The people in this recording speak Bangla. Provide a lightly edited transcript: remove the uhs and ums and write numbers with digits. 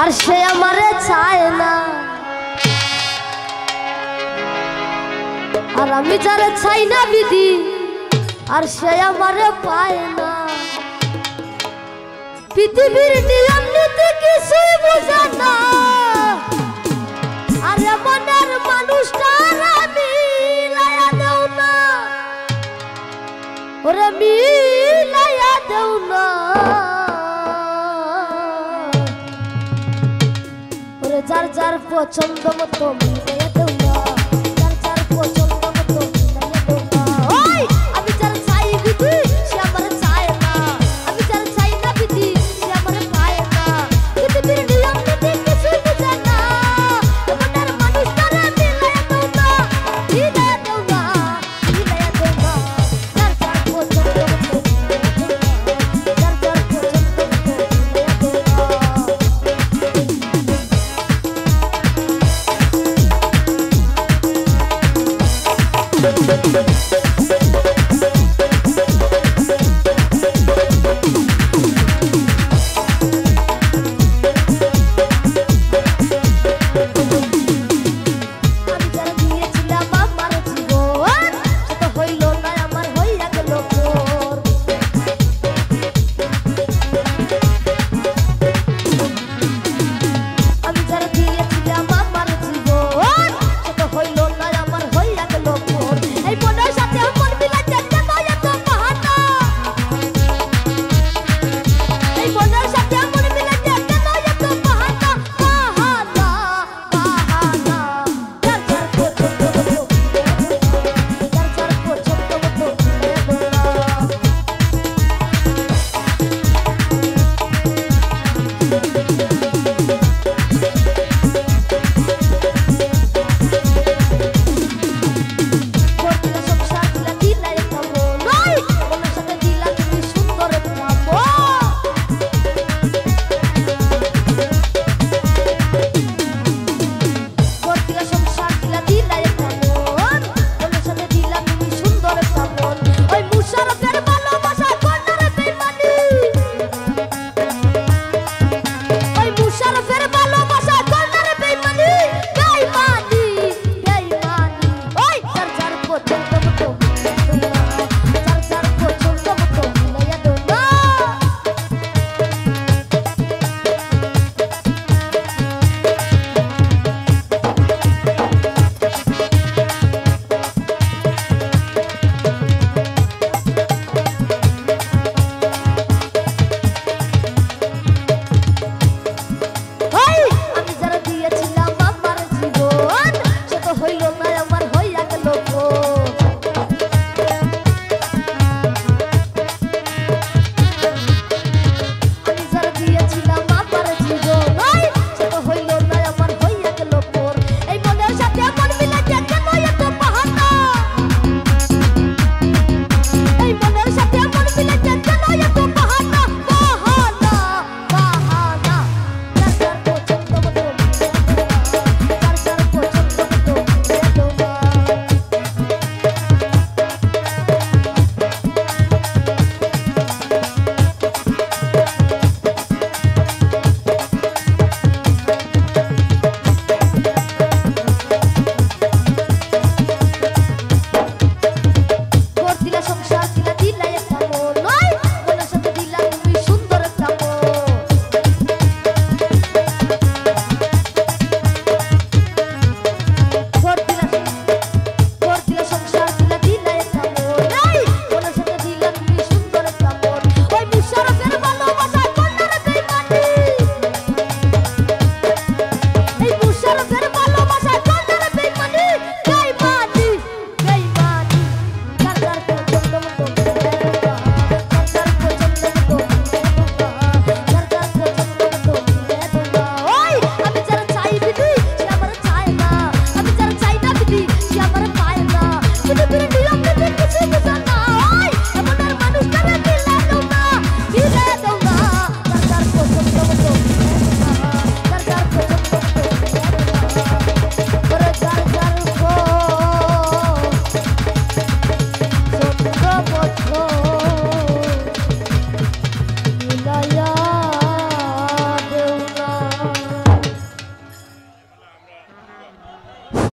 আর সে আমারে চায় না, আর আমি যারে চাই না বিধি আর সে আমারে পায় না। পৃথিবীর নিয়ম নীতি কিছু বুঝে না, আরে মনের মানুষটার মিলায়া দেও না, ওরে মিলায়া দেও না, ওরে যার যার পছন্দ মতো মিলায়া দেও না, যার যার পছন্দ মতো মিলায়া দেও না। ওই আমি যার চাই বিধি সে আমার চায় না, আমি যার চাই না বিধি সে আমার পায় না। পৃথিবীর নিয়ম নীতি কিছু বুঝে না,